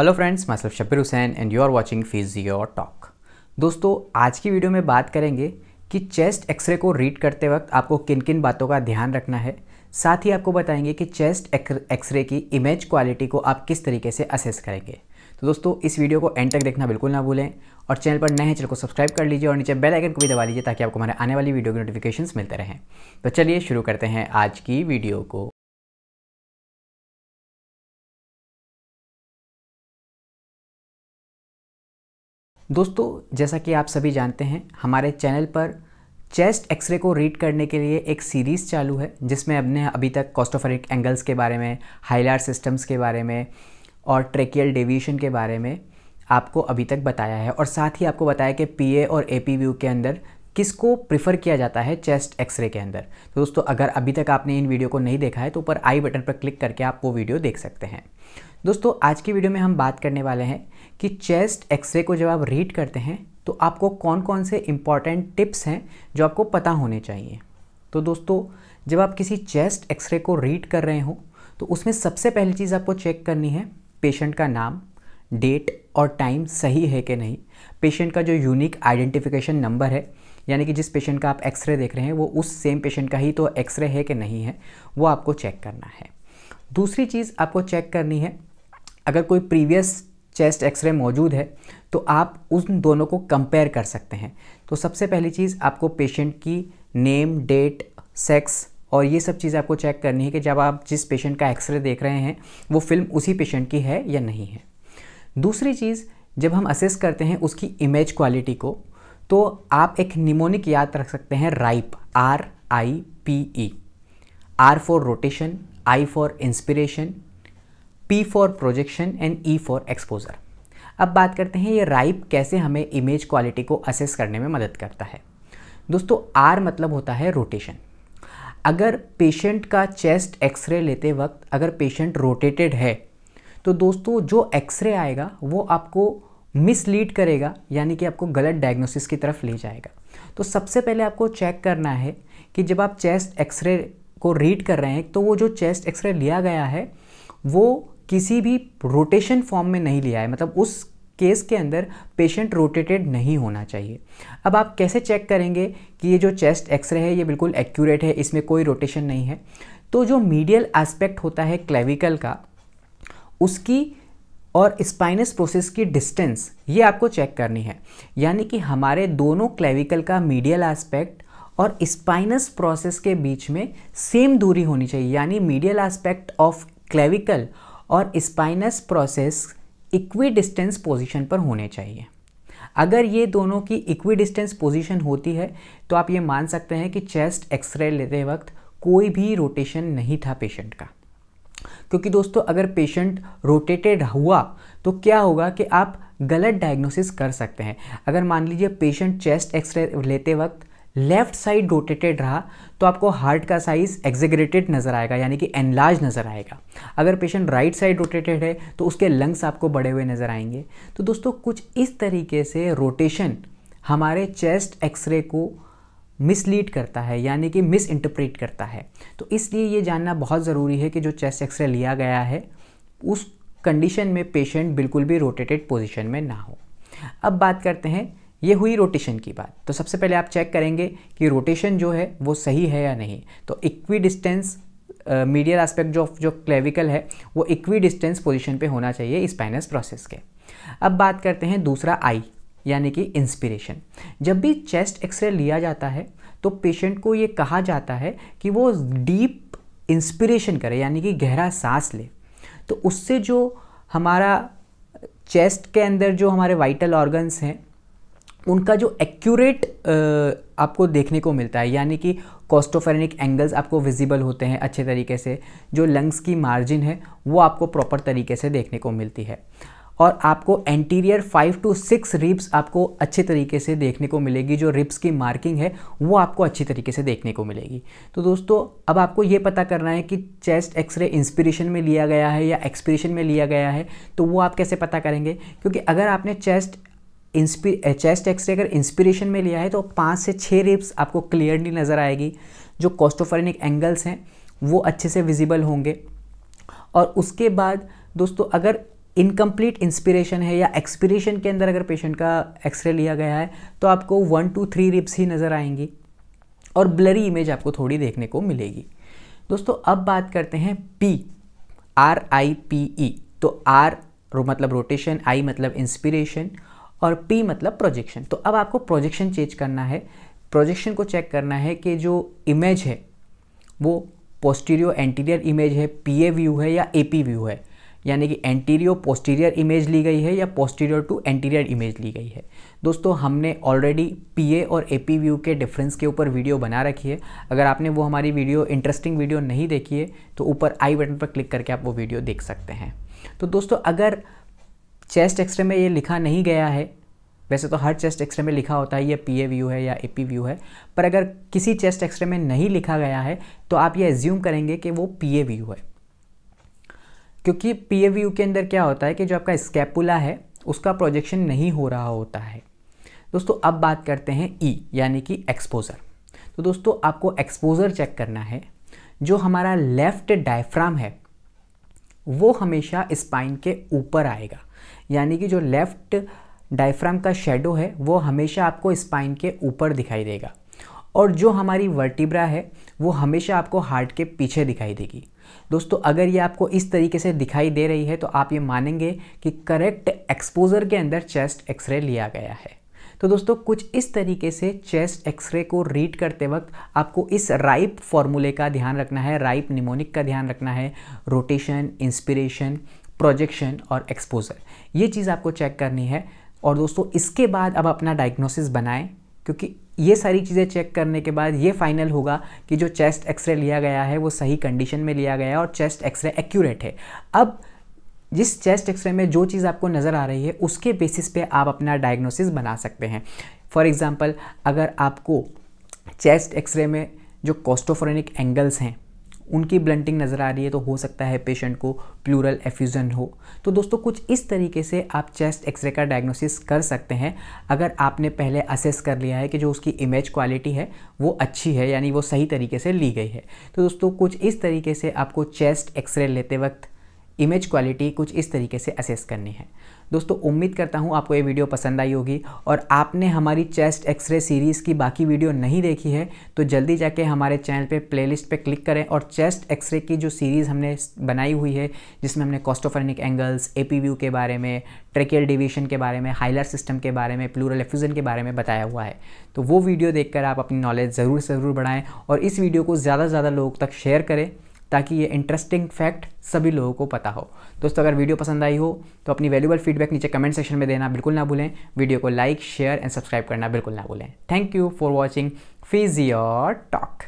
Hello friends, मसल Shabbir Hussain and you are watching physio talk. दोस्तों, आज की वीडियो में बात करेंगे कि चेस्ट एक्सरे को रीड करते वक्त आपको किन किन बातों का ध्यान रखना है। साथ ही आपको बताएंगे कि चेस्ट एक्सरे की इमेज क्वालिटी को आप किस तरीके से असेस करेंगे। तो दोस्तों, इस वीडियो को एंड तक देखना बिल्कुल ना भूलें और चैनल पर नए हैं चैनल को सब्सक्राइब कर लीजिए और नीचे बेल आइकन को भी दबा लीजिए ताकि आपको हमारे आने वाली वीडियो के नोटिफिकेशंस मिलते रहें। तो चलिए शुरू करते हैं आज की वीडियो को। दोस्तों, जैसा कि आप सभी जानते हैं, हमारे चैनल पर चेस्ट एक्सरे को रीड करने के लिए एक सीरीज़ चालू है जिसमें हमने अभी तक कोस्टोफेरिक एंगल्स के बारे में, हाइलर सिस्टम्स के बारे में और ट्रेकियल डेविएशन के बारे में आपको अभी तक बताया है। और साथ ही आपको बताया कि पीए और एपी व्यू के अंदर किसको प्रिफ़र किया जाता है चेस्ट एक्सरे के अंदर। तो दोस्तों, अगर अभी तक आपने इन वीडियो को नहीं देखा है तो ऊपर आई बटन पर क्लिक करके आप वो वीडियो देख सकते हैं। दोस्तों, आज की वीडियो में हम बात करने वाले हैं कि चेस्ट एक्सरे को जब आप रीड करते हैं तो आपको कौन कौन से इम्पॉर्टेंट टिप्स हैं जो आपको पता होने चाहिए। तो दोस्तों, जब आप किसी चेस्ट एक्सरे को रीड कर रहे हो तो उसमें सबसे पहली चीज़ आपको चेक करनी है पेशेंट का नाम, डेट और टाइम सही है कि नहीं। पेशेंट का जो यूनिक आइडेंटिफिकेशन नंबर है, यानी कि जिस पेशेंट का आप एक्सरे देख रहे हैं वो उस सेम पेशेंट का ही तो एक्सरे है कि नहीं है, वो आपको चेक करना है। दूसरी चीज़ आपको चेक करनी है, अगर कोई प्रीवियस चेस्ट एक्सरे मौजूद है तो आप उन दोनों को कंपेयर कर सकते हैं। तो सबसे पहली चीज़ आपको पेशेंट की नेम, डेट, सेक्स और ये सब चीज़ें आपको चेक करनी है कि जब आप जिस पेशेंट का एक्सरे देख रहे हैं वो फिल्म उसी पेशेंट की है या नहीं है। दूसरी चीज़, जब हम असेस करते हैं उसकी इमेज क्वालिटी को, तो आप एक निमोनिक याद रख सकते हैं, ripe, RIPE। R for rotation, I for inspiration, P for projection and E for exposure. अब बात करते हैं ये राइप कैसे हमें इमेज क्वालिटी को असेस करने में मदद करता है। दोस्तों, R मतलब होता है रोटेशन। अगर पेशेंट का चेस्ट एक्सरे लेते वक्त अगर पेशेंट रोटेटेड है तो दोस्तों जो एक्सरे आएगा वो आपको मिसलीड करेगा, यानी कि आपको गलत डायग्नोसिस की तरफ ले जाएगा। तो सबसे पहले आपको चेक करना है कि जब आप चेस्ट एक्सरे को रीड कर रहे हैं तो वो जो चेस्ट एक्सरे लिया गया है वो किसी भी रोटेशन फॉर्म में नहीं लिया है, मतलब उस केस के अंदर पेशेंट रोटेटेड नहीं होना चाहिए। अब आप कैसे चेक करेंगे कि ये जो चेस्ट एक्सरे है ये बिल्कुल एक्यूरेट है, इसमें कोई रोटेशन नहीं है? तो जो मीडियल एस्पेक्ट होता है क्लेविकल का, उसकी और स्पाइनस प्रोसेस की डिस्टेंस ये आपको चेक करनी है, यानी कि हमारे दोनों क्लेविकल का मीडियल एस्पेक्ट और स्पाइनस प्रोसेस के बीच में सेम दूरी होनी चाहिए, यानी मीडियल एस्पेक्ट ऑफ क्लेविकल और spinous process equi distance position पर होने चाहिए। अगर ये दोनों की इक्वी डिस्टेंस पोजिशन होती है तो आप ये मान सकते हैं कि चेस्ट एक्सरे लेते वक्त कोई भी रोटेशन नहीं था पेशेंट का। क्योंकि दोस्तों, अगर पेशेंट रोटेटेड हुआ तो क्या होगा कि आप गलत डायग्नोसिस कर सकते हैं। अगर मान लीजिए पेशेंट चेस्ट एक्सरे लेते वक्त लेफ़्ट साइड रोटेटेड रहा तो आपको हार्ट का साइज़ एग्जेगरेटेड नज़र आएगा, यानी कि एनलार्ज नज़र आएगा। अगर पेशेंट राइट साइड रोटेटेड है तो उसके लंग्स आपको बड़े हुए नज़र आएंगे। तो दोस्तों, कुछ इस तरीके से रोटेशन हमारे चेस्ट एक्सरे को मिसलीड करता है, यानी कि मिस इंटरप्रेट करता है। तो इसलिए ये जानना बहुत ज़रूरी है कि जो चेस्ट एक्सरे लिया गया है उस कंडीशन में पेशेंट बिल्कुल भी रोटेटेड पोजीशन में ना हो। अब बात करते हैं, ये हुई रोटेशन की बात। तो सबसे पहले आप चेक करेंगे कि रोटेशन जो है वो सही है या नहीं। तो इक्वी डिस्टेंस मीडियल एस्पेक्ट जो क्लेविकल है वो इक्वी डिस्टेंस पोजिशन पर होना चाहिए स्पाइनस प्रोसेस के। अब बात करते हैं दूसरा आई, यानी कि इंस्पिरेशन। जब भी चेस्ट एक्सरे लिया जाता है तो पेशेंट को ये कहा जाता है कि वो डीप इंस्पिरेशन करे, यानी कि गहरा सांस ले। तो उससे जो हमारा चेस्ट के अंदर जो हमारे वाइटल ऑर्गन्स हैं उनका जो एक्यूरेट आपको देखने को मिलता है, यानी कि कोस्टोफेरिक एंगल्स आपको विजिबल होते हैं अच्छे तरीके से, जो लंग्स की मार्जिन है वो आपको प्रॉपर तरीके से देखने को मिलती है और आपको एंटीरियर 5 to 6 रिब्स आपको अच्छे तरीके से देखने को मिलेगी। जो रिब्स की मार्किंग है वो आपको अच्छी तरीके से देखने को मिलेगी। तो दोस्तों, अब आपको ये पता करना है कि चेस्ट एक्सरे इंस्पिरेशन में लिया गया है या एक्सपिरेशन में लिया गया है। तो वो आप कैसे पता करेंगे? क्योंकि अगर आपने चेस्ट एक्सरे अगर इंस्पिरेशन में लिया है तो 5 से 6 रिब्स आपको क्लियरली नज़र आएगी, जो कोस्टोफेरिक एंगल्स हैं वो अच्छे से विजिबल होंगे। और उसके बाद दोस्तों, अगर इनकम्प्लीट इंस्पिरेशन है या एक्सपिरेशन के अंदर अगर पेशेंट का एक्सरे लिया गया है तो आपको 1 to 3 रिब्स ही नज़र आएंगी और ब्लरी इमेज आपको थोड़ी देखने को मिलेगी। दोस्तों अब बात करते हैं पी, RIPE। तो R मतलब रोटेशन, I मतलब इंस्पिरेशन और P मतलब प्रोजेक्शन। तो अब आपको प्रोजेक्शन चेंज करना है, प्रोजेक्शन को चेक करना है कि जो इमेज है वो पोस्टीरियो एंटीरियर इमेज है, PA व्यू है या AP व्यू है, यानी कि एंटीरियो पोस्टीरियर इमेज ली गई है या पोस्टीरियर टू एंटीरियर इमेज ली गई है। दोस्तों हमने ऑलरेडी PA और AP व्यू के डिफरेंस के ऊपर वीडियो बना रखी है, अगर आपने वो हमारी वीडियो इंटरेस्टिंग वीडियो नहीं देखी है तो ऊपर आई बटन पर क्लिक करके आप वो वीडियो देख सकते हैं। तो दोस्तों अगर चेस्ट एक्सरे में ये लिखा नहीं गया है, वैसे तो हर चेस्ट एक्सरे में लिखा होता है ये PA व्यू है या AP व्यू है, पर अगर किसी चेस्ट एक्सरे में नहीं लिखा गया है तो आप ये एज्यूम करेंगे कि वो PA व्यू है, क्योंकि PA व्यू के अंदर क्या होता है कि जो आपका स्कैपुला है उसका प्रोजेक्शन नहीं हो रहा होता है। दोस्तों अब बात करते हैं E यानी कि एक्सपोज़र। तो दोस्तों आपको एक्सपोज़र चेक करना है। जो हमारा लेफ़्ट डायफ्राम है वो हमेशा स्पाइन के ऊपर आएगा, यानी कि जो लेफ़्ट डायफ्राम का शेडो है वो हमेशा आपको स्पाइन के ऊपर दिखाई देगा, और जो हमारी वर्टिब्रा है वो हमेशा आपको हार्ट के पीछे दिखाई देगी। दोस्तों अगर ये आपको इस तरीके से दिखाई दे रही है तो आप ये मानेंगे कि करेक्ट एक्सपोज़र के अंदर चेस्ट एक्सरे लिया गया है। तो दोस्तों कुछ इस तरीके से चेस्ट एक्सरे को रीड करते वक्त आपको इस राइप फॉर्मूले का ध्यान रखना है, राइप निमोनिक का ध्यान रखना है, रोटेशन, इंस्पिरेशन, प्रोजेक्शन और एक्सपोज़र, ये चीज़ आपको चेक करनी है। और दोस्तों इसके बाद अब अपना डायग्नोसिस बनाएँ, क्योंकि ये सारी चीज़ें चेक करने के बाद ये फाइनल होगा कि जो चेस्ट एक्सरे लिया गया है वो सही कंडीशन में लिया गया है और चेस्ट एक्सरे एक्यूरेट है। अब जिस चेस्ट एक्सरे में जो चीज़ आपको नज़र आ रही है उसके बेसिस पे आप अपना डायग्नोसिस बना सकते हैं। फॉर एग्जांपल अगर आपको चेस्ट एक्सरे में जो कोस्टोफोरेनिक एंगल्स हैं उनकी ब्लंटिंग नज़र आ रही है तो हो सकता है पेशेंट को प्लूरल एफ्यूज़न हो। तो दोस्तों कुछ इस तरीके से आप चेस्ट एक्सरे का डायग्नोसिस कर सकते हैं, अगर आपने पहले असेस कर लिया है कि जो उसकी इमेज क्वालिटी है वो अच्छी है, यानी वो सही तरीके से ली गई है। तो दोस्तों कुछ इस तरीके से आपको चेस्ट एक्सरे लेते वक्त इमेज क्वालिटी कुछ इस तरीके से असेस करनी है। दोस्तों उम्मीद करता हूँ आपको ये वीडियो पसंद आई होगी, और आपने हमारी चेस्ट एक्सरे सीरीज़ की बाकी वीडियो नहीं देखी है तो जल्दी जाके हमारे चैनल पे प्लेलिस्ट पे क्लिक करें और चेस्ट एक्सरे की जो सीरीज़ हमने बनाई हुई है जिसमें हमने कोस्टोफोरेनिक एंगल्स, AP व्यू के बारे में, ट्रेकियल डिवीशन के बारे में, हाइलर सिस्टम के बारे में, प्लूरल एफ्यूज़न के बारे में बताया हुआ है, तो वो वीडियो देख कर आप अपनी नॉलेज ज़रूर से ज़रूर बढ़ाएँ और इस वीडियो को ज़्यादा से ज़्यादा लोगों तक शेयर करें ताकि ये इंटरेस्टिंग फैक्ट सभी लोगों को पता हो। दोस्तों अगर वीडियो पसंद आई हो तो अपनी वैल्यूएबल फीडबैक नीचे कमेंट सेक्शन में देना बिल्कुल ना भूलें, वीडियो को लाइक, शेयर एंड सब्सक्राइब करना बिल्कुल ना भूलें। Thank you for watching physio talk.